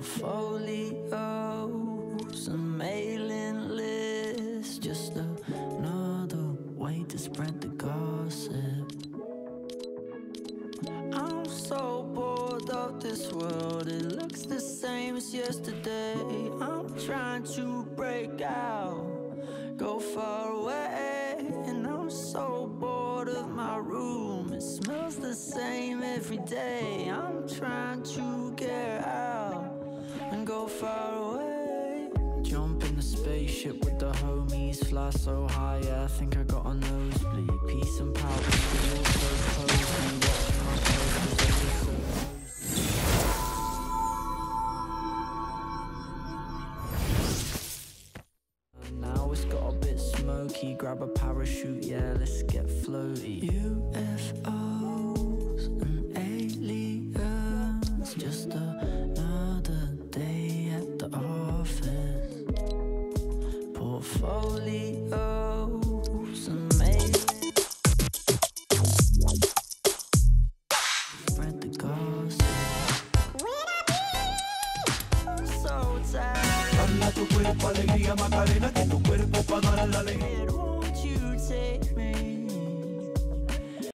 portfolios, a mailing list, just another way to spread the gossip. I'm so bored of this world, it looks the same as yesterday. I'm trying to break out, go far away, and I'm so bored of my room, it smells the same every day. I'm trying to get out and go far away. Jump in the spaceship with the homies, fly so high, yeah, I think I got a nosebleed. Peace and power, we're so close, we watch my clothes. Smoky, grab a parachute, yeah, let's get floaty. UFOs and aliens, just another day at the office. Portfolios and amazing, spread the gossip. I'm so tired. Bala tu cuerpo, alegría, Macarena, que tu cuerpo pa' dar la alegría. Won't you take me?